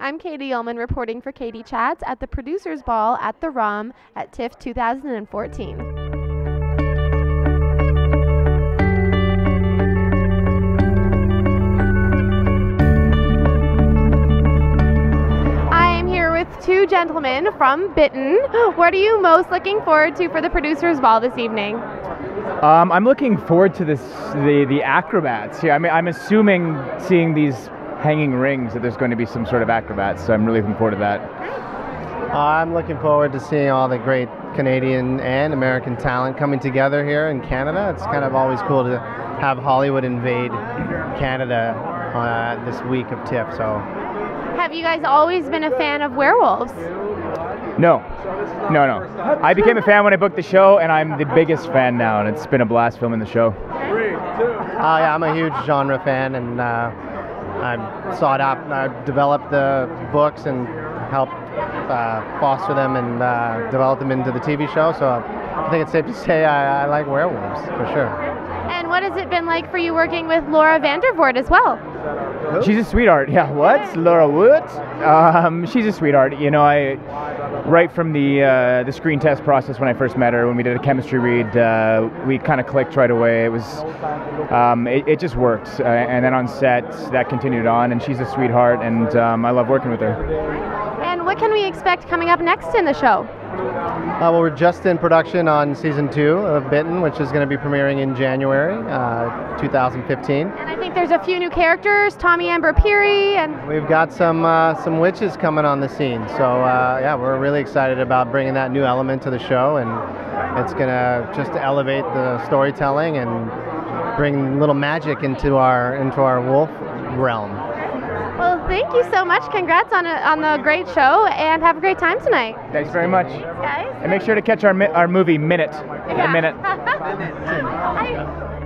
I'm Katie Uhlmann reporting for Katie Chats at the Producers Ball at the ROM at TIFF 2014. Two gentlemen from Bitten. What are you most looking forward to for the Producers Ball this evening? I'm looking forward to the acrobats here. I mean, I'm assuming seeing these hanging rings that there's going to be some sort of acrobats, so I'm really looking forward to that. I'm looking forward to seeing all the great Canadian and American talent coming together here in Canada. It's kind of always cool to have Hollywood invade Canada this week of TIFF, so. Have you guys always been a fan of werewolves? No. No. I became a fan when I booked the show, and I'm the biggest fan now, and it's been a blast filming the show. Yeah, I'm a huge genre fan, and I sought out, I developed the books and helped foster them and develop them into the TV show, so I think it's safe to say I like werewolves, for sure. And what has it been like for you working with Laura Vandervoort as well? She's a sweetheart. Yeah, what? Yeah. Laura Wood? She's a sweetheart. You know, right from the screen test process when I first met her, when we did a chemistry read, we kind of clicked right away. It was, it just worked. And then on set, that continued on, and she's a sweetheart, and I love working with her. And what can we expect coming up next in the show? Well, we're just in production on season 2 of Bitten, which is going to be premiering in January 2015. And I think there's a few new characters, Tommy Amber Peary, and we've got some witches coming on the scene. So yeah, we're really excited about bringing that new element to the show, and it's going to just elevate the storytelling and bring a little magic into our wolf realm. Well, thank you so much. Congrats on the great show, and have a great time tonight. Thanks very much. Guys. And make sure to catch our movie Minute. Yeah. In a minute.